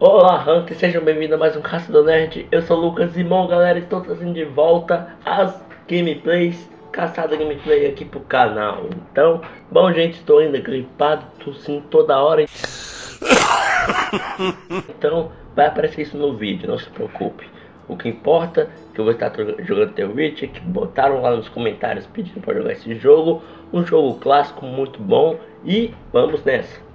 Olá, Hunter, sejam bem-vindos a mais um Caçada Nerd. Eu sou o Lucas e, bom, galera, estou trazendo de volta as gameplays, caçada gameplay aqui pro canal. Então, bom, gente, estou ainda gripado, tossindo toda hora. Então, vai aparecer isso no vídeo, não se preocupe. O que importa é que eu vou estar jogando The Witcher, que botaram lá nos comentários pedindo para jogar esse jogo. Um jogo clássico muito bom e vamos nessa.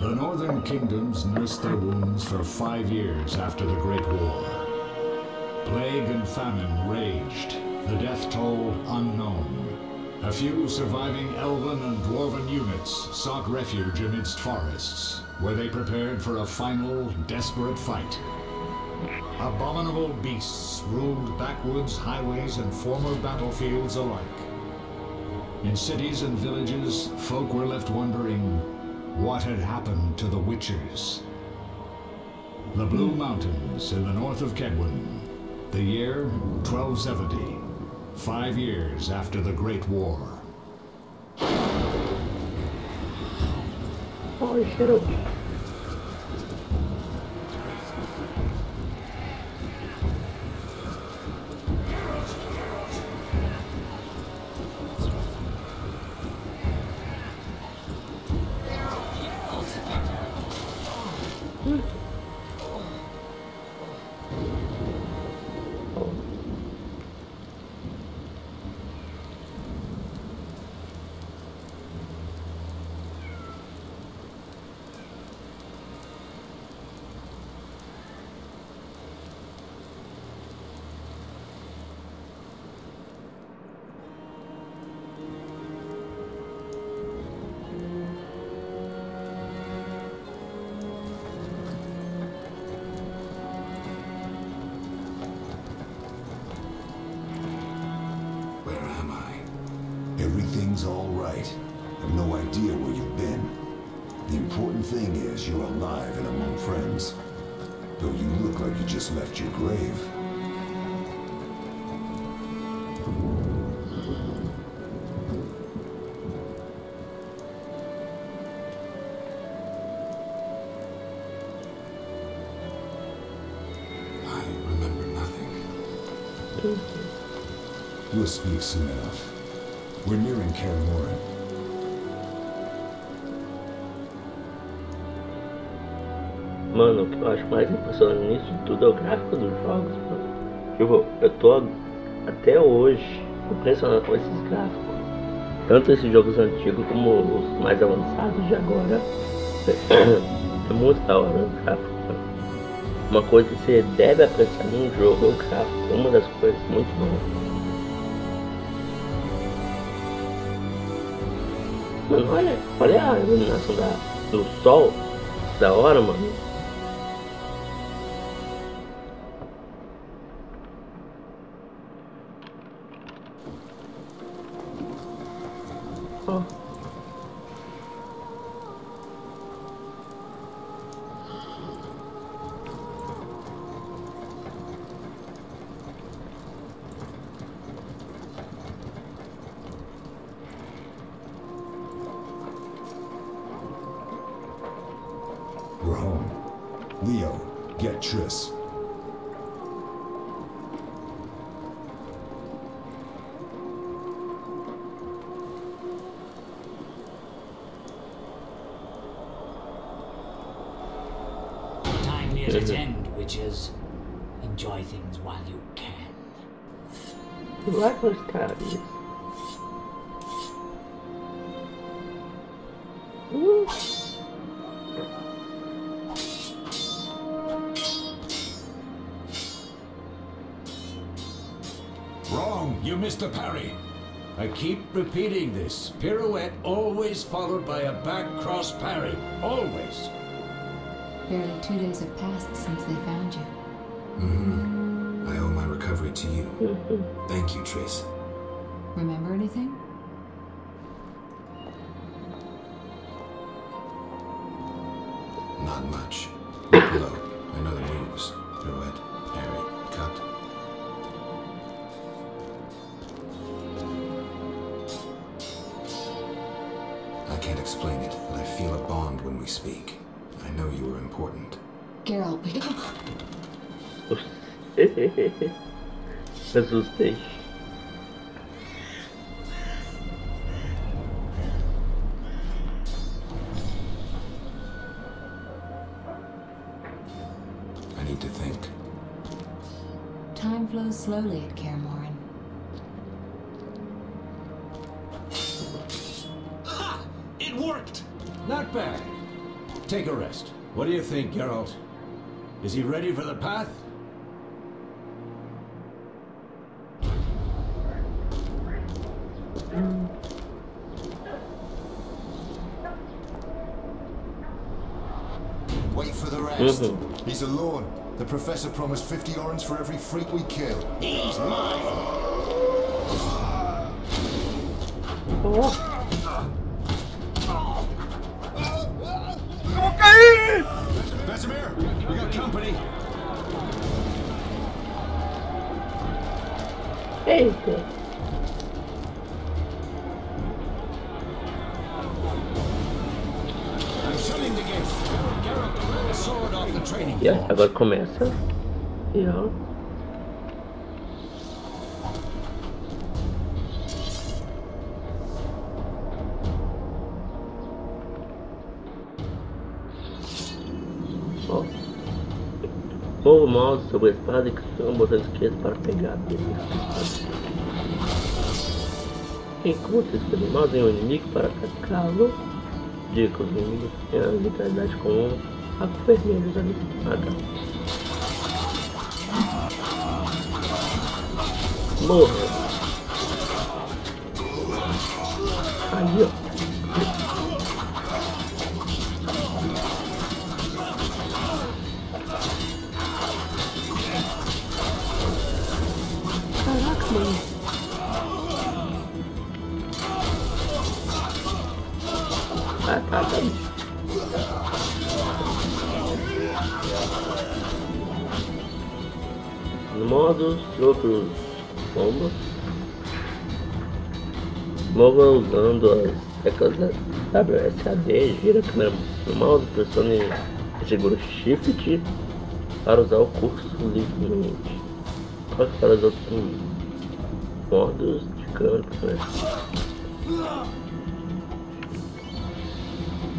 The northern kingdoms nursed their wounds for 5 years after the Great War. Plague and famine raged, the death toll unknown. A few surviving elven and dwarven units sought refuge amidst forests, where they prepared for a final, desperate fight. Abominable beasts ruled backwoods, highways, and former battlefields alike. In cities and villages, folk were left wondering what had happened to the Witchers. The Blue Mountains in the north of Kedwin, the year 1270, 5 years after the Great War. Oh, shut up. Everything's all right. I've no idea where you've been. The important thing is you're alive and among friends. Though you look like you just left your grave. I remember nothing. We'll speak soon enough. We're nearing Kaer Morhen. Mano, o que eu acho mais impressionante nisso tudo é o gráfico dos jogos, mano. Tipo, eu tô até hoje impressionado com esses gráficos. Tanto esses jogos antigos como os mais avançados de agora. É muito da hora o gráfico, mano. Uma coisa que você deve apreciar num jogo é o gráfico. Uma das coisas muito boas. Mano, olha a iluminação do sol, da hora, mano. Ó. We're home. Leo, get Triss. Time nears its end, witches. Enjoy things while you can. What was that? Wrong! You missed a parry. I keep repeating this. Pirouette always followed by a back cross parry. Always. Barely 2 days have passed since they found you. Mm-hmm. I owe my recovery to you. Thank you, Triss. Remember anything? Not much. Hello. I know the moves. Pirouette, parry, cut. I can't explain it, but I feel a bond when we speak. I know you are important. Geralt, we go. Das ist dich. I need to think. Time flows slowly at Kaer Morhen. Not bad. Take a rest. What do you think, Geralt? Is he ready for the path? Wait for the rest. He's a lord. The professor promised 50 orans for every freak we kill. He's mine. Oh. We got company. Hey. I'm shutting the gates. Geralt, grab the sword off the training. Yeah, agora começa. Yeah. Ou o mouse sobre a espada e clica no botão esquerdo para pegar. Enquanto você escolhe o mouse em um inimigo para atacá-lo, diga que os inimigos têm a vitalidade comum a vermelha da espada. Morra! Aí ó! Modos e outros combos. Mova usando as teclas da WSAD, gira a câmera do mouse, pressiona e segura Shift para usar o curso livremente. Corre para os outros modos de câmera.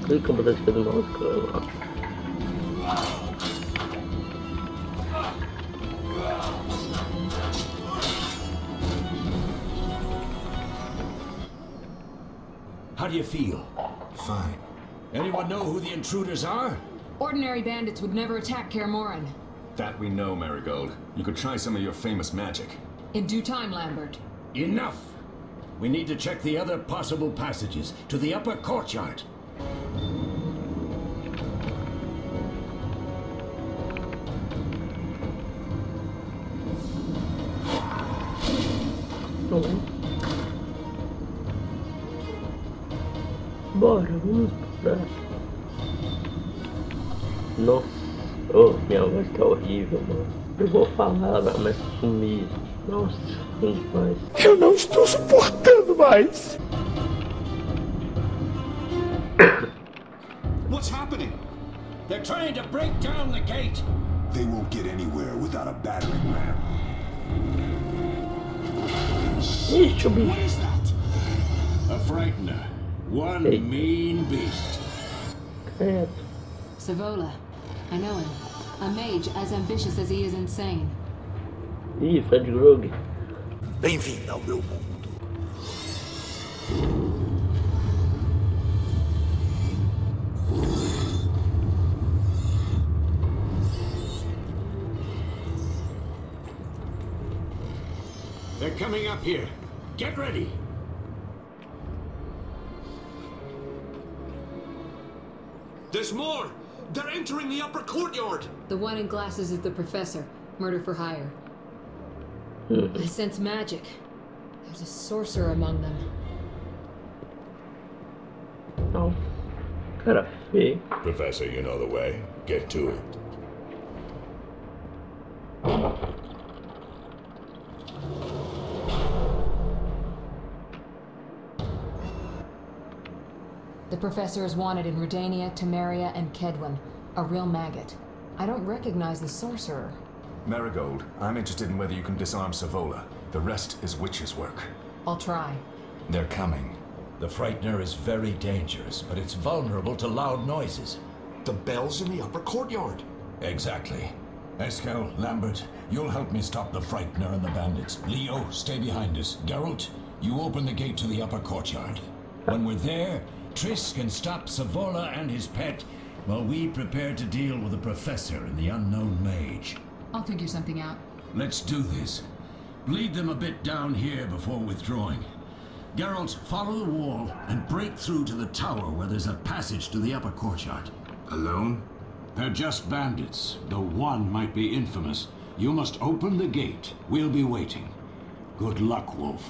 Clica no botão esquerdo do mouse, câmera. How do you feel? Fine. Anyone know who the intruders are? Ordinary bandits would never attack Kaer Morhen. That we know, Marigold. You could try some of your famous magic. In due time, Lambert. Enough! We need to check the other possible passages to the upper courtyard. Bora, vamos pra... Nossa, oh, minha voz tá horrível, mano. Eu vou falar, vai começar a sumir. Nossa, ruim demais. Eu não estou suportando mais. What's happening? They're trying to break down the gate. They won't get anywhere without a battering ram. What is that? A frightener. One mean beast. Crap. Savolla. I know him. A mage as ambitious as he is insane. Ih, Fred Grog. Bem-vindo ao meu mundo. They're coming up here. Get ready. There's more! They're entering the upper courtyard! The one in glasses is the professor. Murder for hire. I sense magic. There's a sorcerer among them. Oh. Could have been. Professor, you know the way. Get to it. The The professor is wanted in Rudania, Tamaria, and Kedwin. A real maggot. I don't recognize the sorcerer. Marigold, I'm interested in whether you can disarm Savolla. The rest is witches' work. I'll try. They're coming. The Frightener is very dangerous, but it's vulnerable to loud noises. The bells in the upper courtyard. Exactly. Eskel, Lambert, you'll help me stop the Frightener and the bandits. Leo, stay behind us. Geralt, you open the gate to the upper courtyard. When we're there, Triss can stop Savolla and his pet, while we prepare to deal with the Professor and the unknown mage. I'll figure something out. Let's do this. Bleed them a bit down here before withdrawing. Geralt, follow the wall and break through to the tower where there's a passage to the upper courtyard. Alone? They're just bandits, though one might be infamous. You must open the gate. We'll be waiting. Good luck, Wolf.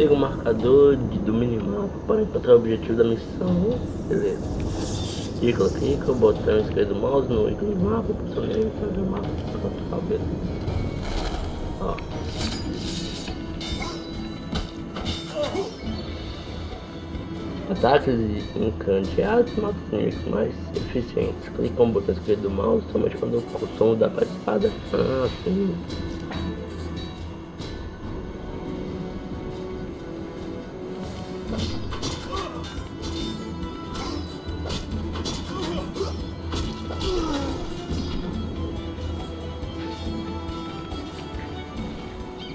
Siga o marcador do minimapa para encontrar o objetivo da missão. Beleza. Clica o botão esquerdo do mouse no ícone do mapa, posicionei para ver o mapa. Beleza. Ó. Ataques encanteados, matos mais eficientes. Clica o botão esquerdo do mouse somente quando o som dá para a espada. Ah, sim.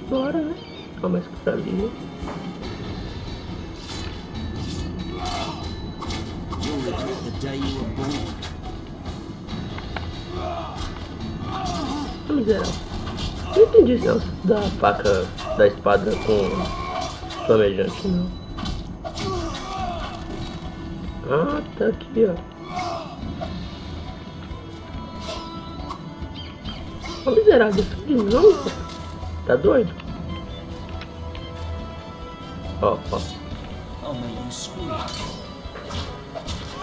Bora, né? Ó, mais que tá ali. Não entendi esse negócio da faca, da espada com flamejante, não. Ah, tá aqui, ó. Ó, miserável, isso de novo? Tá doido? Ó, ó.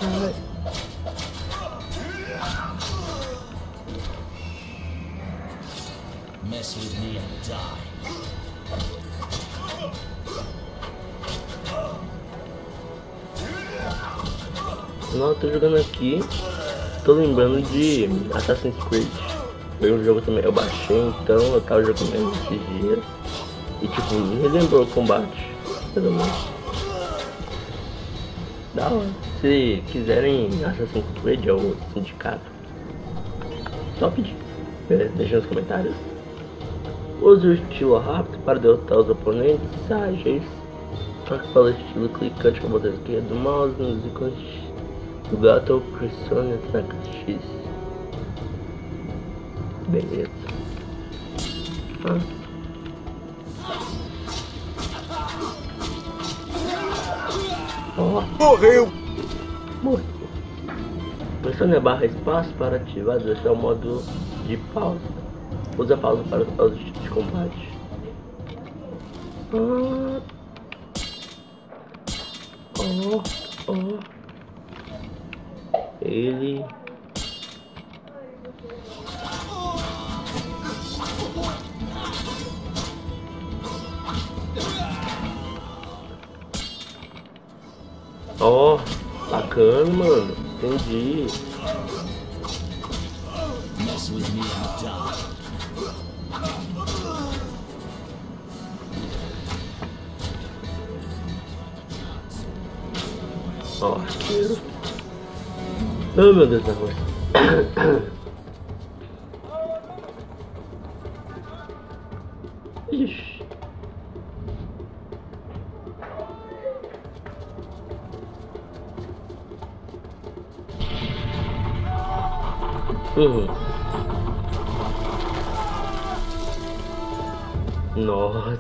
Caralho. Mess with me and die. Não, tô jogando aqui. Tô lembrando de Assassin's Creed. Foi um jogo também. Eu baixei, então eu tava jogando esses dias. E tipo, me lembrou o combate. Pelo menos. Da hora. Se quiserem Assassin's Creed ou sindicato, só pedir. Deixa nos comentários. Use o estilo rápido para derrotar os oponentes. Ágeis. Fala estilo clicante com a botão esquerda do mouse nos ícones do gato ou pressione na caixa X. Beleza. Oh. Morreu! Pressione a barra espaço para ativar o modo de pausa. Usa a pausa para os tipos de combate. Ele. Ó, bacana, mano. Entendi. Mess with me and die. Ó, arqueiro. Oh, meu Deus da coisa. Ixi. Nossa.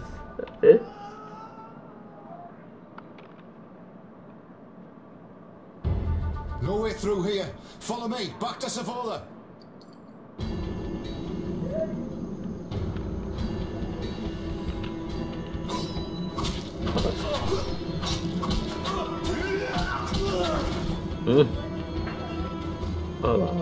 No way through here. Follow me. Back to Savolla. Oh.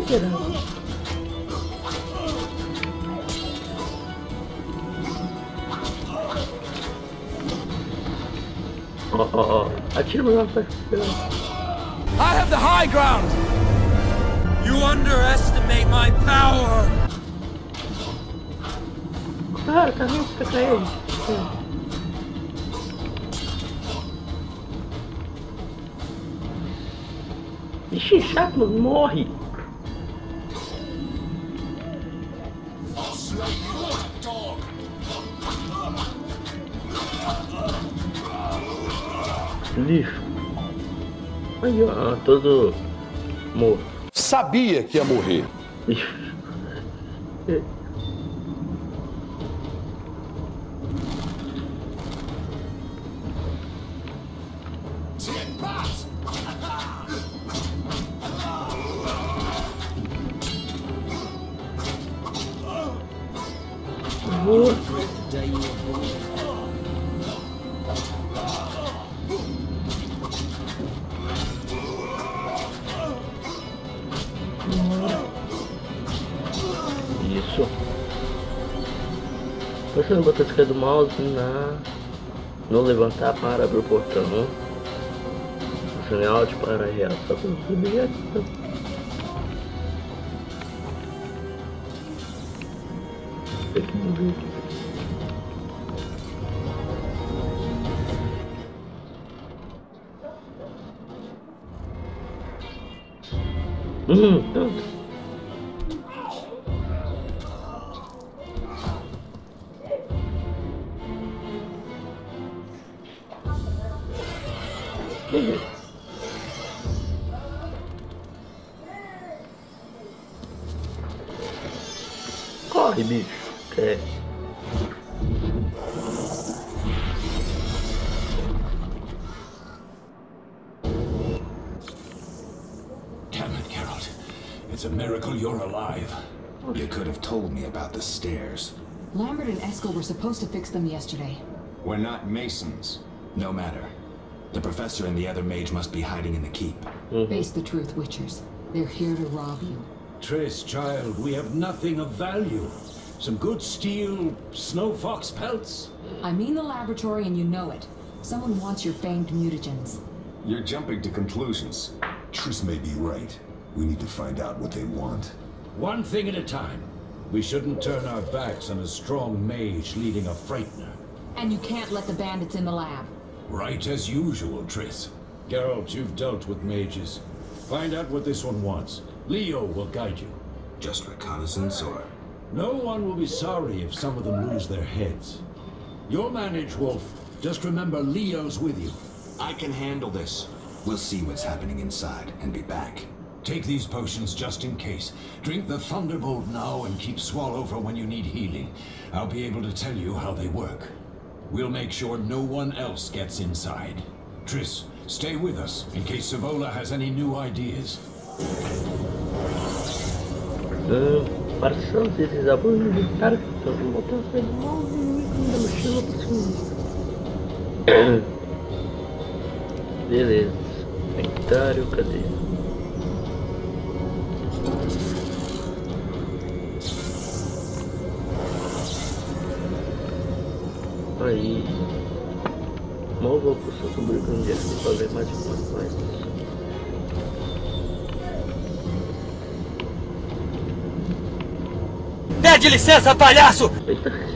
come to them. I have the high ground. You underestimate my power. Ixi, chato, morre. Lixo. Aí, ó, todo morto. Sabia que ia morrer. Você não botou a esquerda do mouse na... Não levantar para abrir o portão. Sinal de para real. Só para subir. Tem que morrer. Pronto. Corre, bicho. É. Damn it, Geralt. It's a miracle you're alive. You could have told me about the stairs. Lambert and Eskel were supposed to fix them yesterday. We're not masons. No matter. The professor and the other mage must be hiding in the keep. Face the truth, Witchers. They're here to rob you. Triss, child, we have nothing of value. Some good steel, snow fox pelts. I mean the laboratory and you know it. Someone wants your famed mutagens. You're jumping to conclusions. Triss may be right. We need to find out what they want. One thing at a time. We shouldn't turn our backs on a strong mage leading a frightener. And you can't let the bandits in the lab. Right as usual, Triss. Geralt, you've dealt with mages. Find out what this one wants. Leo will guide you. Just reconnaissance or... No one will be sorry if some of them lose their heads. You'll manage, Wolf. Just remember Leo's with you. I can handle this. We'll see what's happening inside and be back. Take these potions just in case. Drink the Thunderbolt now and keep Swallow for when you need healing. I'll be able to tell you how they work. We'll make sure no one else gets inside. Triss, stay with us in case Savolla has any new ideas. Beleza. Nectário, cadê? Aí, mal vou pro seu sombrio que eu não ia fazer mais de uma coisa. Pede licença, palhaço! Eita.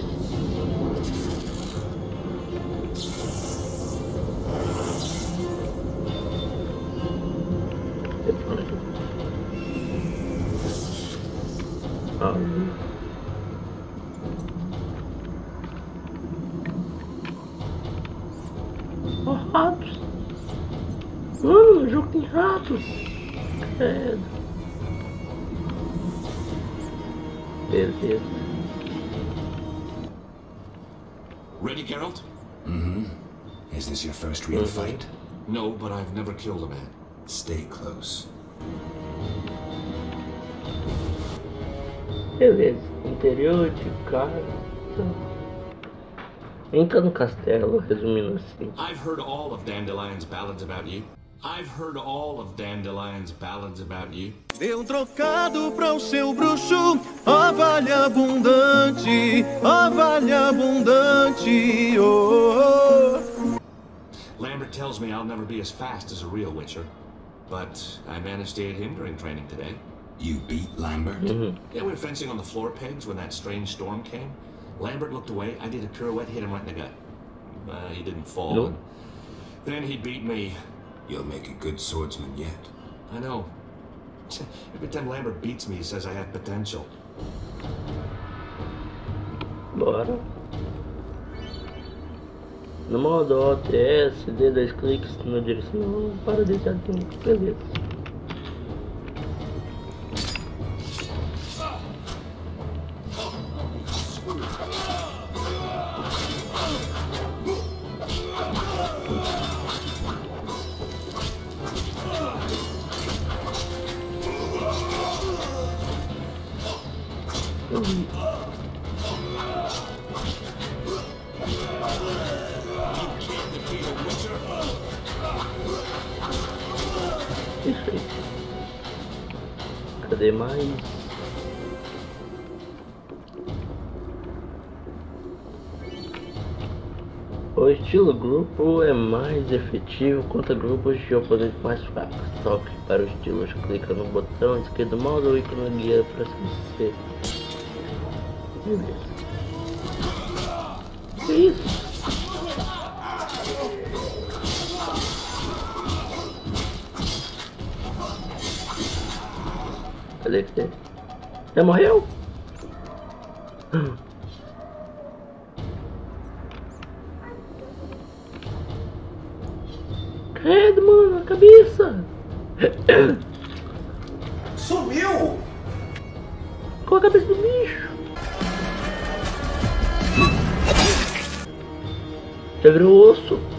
Ready, Geralt? Is this your first real fight? No, but I've never killed a man. Stay close. Beleza. Interior de casa. Entra no castelo, resumindo assim. I've heard all of Dandelion's ballads about you. I've heard all of Dandelion's ballads about you. Deu trocado para o seu bruxo, ovalha abundante, oh. Lambert tells me I'll never be as fast as a real witcher, but I managed to hit him during training today. You beat Lambert? Yeah, we were fencing on the floor pegs when that strange storm came. Lambert looked away, I did a pirouette, hit him right in the gut. He didn't fall. Nope. Then he beat me. You'll make a good swordsman yet. I know. Every time Lambert beats me, he says I have potential. Bora. No modo OTS, dê 2 cliques na direção para deixar de ter beleza. Cadê mais? O estilo grupo é mais efetivo contra grupos de oponentes mais fracos. Toque para os estilos, clica no botão esquerdo do mouse ou ícone guia para se Beleza. Que isso? Cadê que tem? Já morreu? Credo, mano, a cabeça! Sumiu! Com a cabeça do bicho! Já virou osso!